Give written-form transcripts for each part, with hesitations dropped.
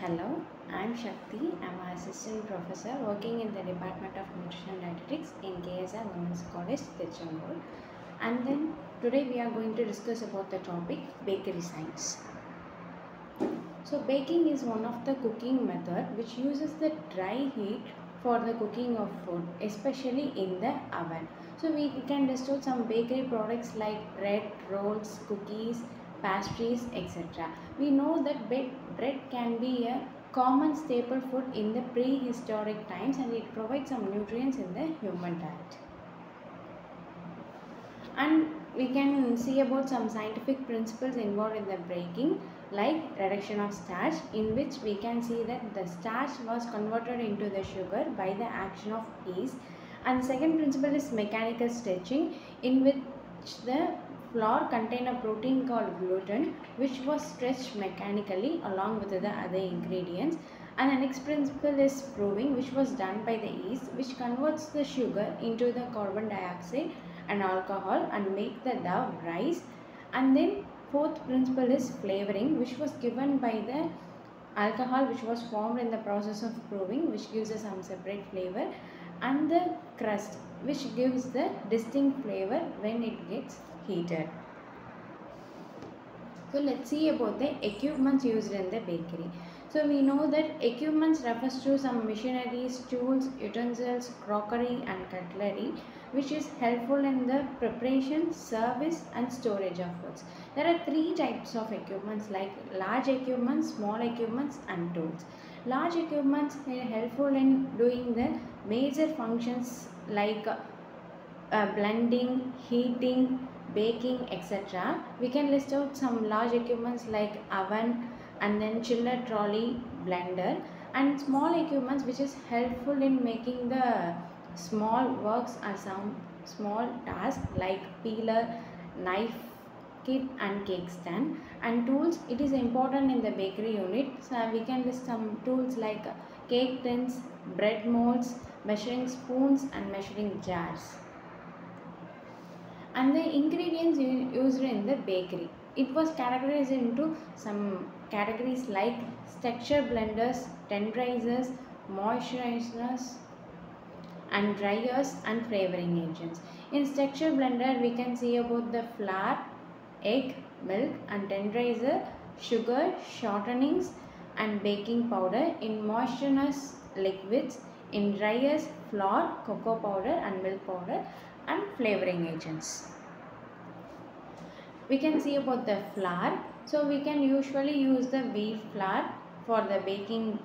Hello, I am Shakti. I am an assistant professor working in the Department of Nutrition and Dietetics in KSR Women's College, Tiruchengode. And then today we are going to discuss about the topic bakery science. So baking is one of the cooking method which uses the dry heat for the cooking of food, especially in the oven. So we can discuss some bakery products like bread, rolls, cookies, pastries, etc. We know that bread can be a common staple food in the prehistoric times, and it provides some nutrients in the human diet. And we can see about some scientific principles involved in the baking, like reduction of starch, in which we can see that the starch was converted into the sugar by the action of yeast. And the second principle is mechanical stretching, in which the flour contained a protein called gluten, which was stretched mechanically along with the other ingredients. And the next principle is proving, which was done by the yeast, which converts the sugar into the carbon dioxide and alcohol and make the dough rise. And then fourth principle is flavoring, which was given by the alcohol which was formed in the process of proving, which gives us some separate flavor, and the crust, which gives the distinct flavor when it gets heated. So let's see about the equipments used in the bakery. So we know that equipments refers to some machineries, tools, utensils, crockery and cutlery, which is helpful in the preparation, service and storage of foods. There are three types of equipments, like large equipments, small equipments and tools. Large equipments are helpful in doing the major functions like blending, heating, baking, etc. We can list out some large equipments like oven and then chiller, trolley, blender, and small equipments which is helpful in making the small works or some small tasks like peeler, knife, kit and cake stand. And tools, it is important in the bakery unit, so we can list some tools like cake tins, bread molds, measuring spoons and measuring jars. And the ingredients used in the bakery, it was categorized into some categories like texture blenders, tenderizers, moisturizers and dryers and flavoring agents. In texture blender we can see about the flour, egg, milk and tenderizer, sugar, shortenings and baking powder. In moisturizers, liquids. In dryers, flour, cocoa powder and milk powder, and flavoring agents. We can see about the flour. So we can usually use the wheat flour for the baking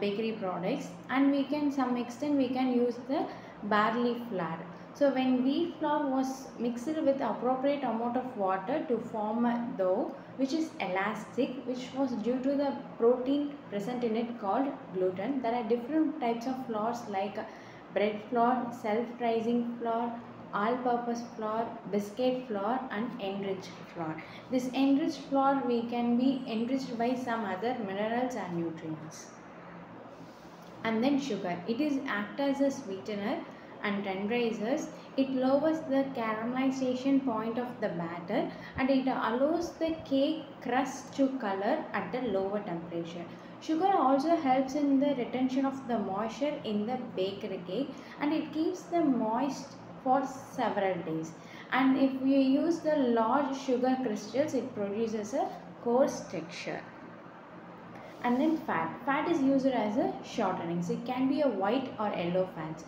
bakery products, and we can some extent we can use the barley flour. So when wheat flour was mixed with appropriate amount of water to form a dough which is elastic, which was due to the protein present in it called gluten. There are different types of flours like bread flour, self-rising flour, all-purpose flour, biscuit flour and enriched flour. This enriched flour we can be enriched by some other minerals and nutrients. And then sugar, it is act as a sweetener and tenderizers. It lowers the caramelization point of the batter and it allows the cake crust to color at a lower temperature. Sugar also helps in the retention of the moisture in the bakery cake, and it keeps the moist for several days. And if you use the large sugar crystals, it produces a coarse texture. And then fat. Fat is used as a shortening. So it can be a white or yellow fat.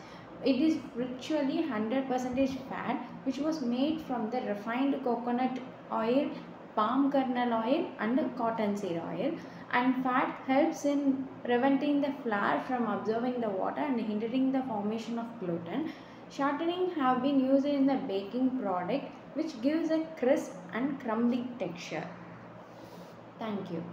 It is virtually 100% fat, which was made from the refined coconut oil, palm kernel oil and cottonseed oil. And fat helps in preventing the flour from absorbing the water and hindering the formation of gluten. Shortening have been used in the baking product, which gives a crisp and crumbly texture. Thank you.